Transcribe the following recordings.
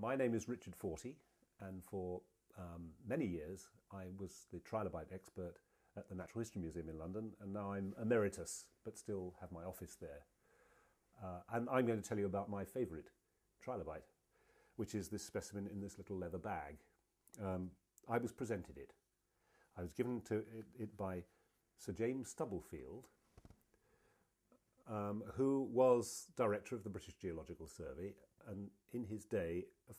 My name is Richard Fortey, and for many years I was the trilobite expert at the Natural History Museum in London, and now I'm emeritus but still have my office there. And I'm going to tell you about my favourite trilobite, which is this specimen in this little leather bag. I was presented it. I was given to it by Sir James Stubblefield, who was director of the British Geological Survey and in his day a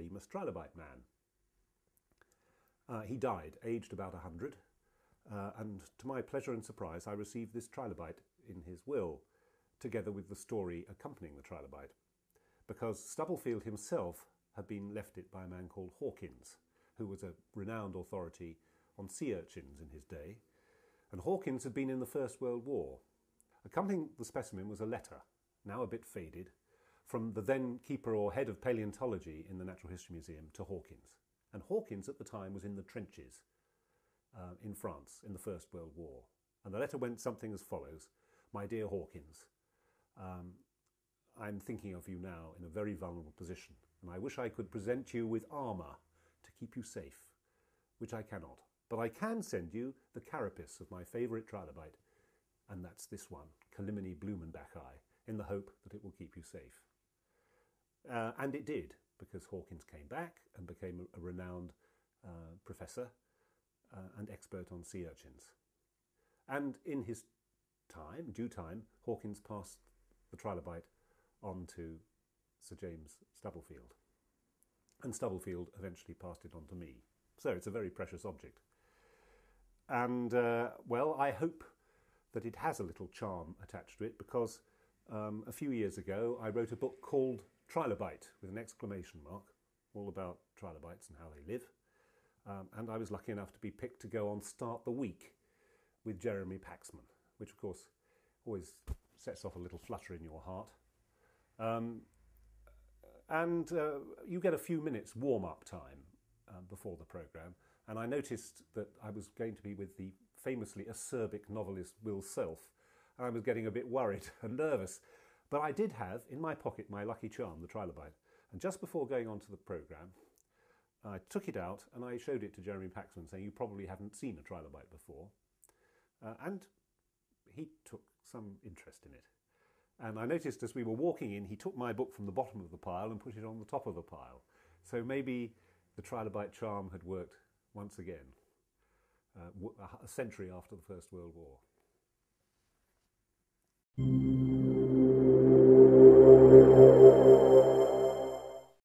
famous trilobite man. He died aged about 100, and to my pleasure and surprise I received this trilobite in his will, together with the story accompanying the trilobite, because Stubblefield himself had been left it by a man called Hawkins, who was a renowned authority on sea urchins in his day, and Hawkins had been in the First World War. Accompanying the specimen was a letter, now a bit faded, from the then keeper or head of paleontology in the Natural History Museum to Hawkins. And Hawkins at the time was in the trenches in France in the First World War. And the letter went something as follows: "My dear Hawkins, I'm thinking of you now in a very vulnerable position, and I wish I could present you with armour to keep you safe, which I cannot. But I can send you the carapace of my favourite trilobite, and that's this one, Calimini Blumenbachai, in the hope that it will keep you safe." And it did, because Hawkins came back and became a renowned professor and expert on sea urchins. And in his time, due time, Hawkins passed the trilobite on to Sir James Stubblefield, and Stubblefield eventually passed it on to me. So it's a very precious object. And, well, I hope that it has a little charm attached to it, because a few years ago I wrote a book called Trilobite, with an exclamation mark, all about trilobites and how they live. And I was lucky enough to be picked to go on Start the Week with Jeremy Paxman, which, of course, always sets off a little flutter in your heart. You get a few minutes warm-up time before the programme. And I noticed that I was going to be with the famously acerbic novelist Will Self, and I was getting a bit worried and nervous. But I did have in my pocket my lucky charm, the trilobite. And just before going on to the programme, I took it out and I showed it to Jeremy Paxman, saying, "You probably haven't seen a trilobite before." And he took some interest in it. And I noticed as we were walking in, he took my book from the bottom of the pile and put it on the top of the pile. So maybe the trilobite charm had worked once again, a century after the First World War.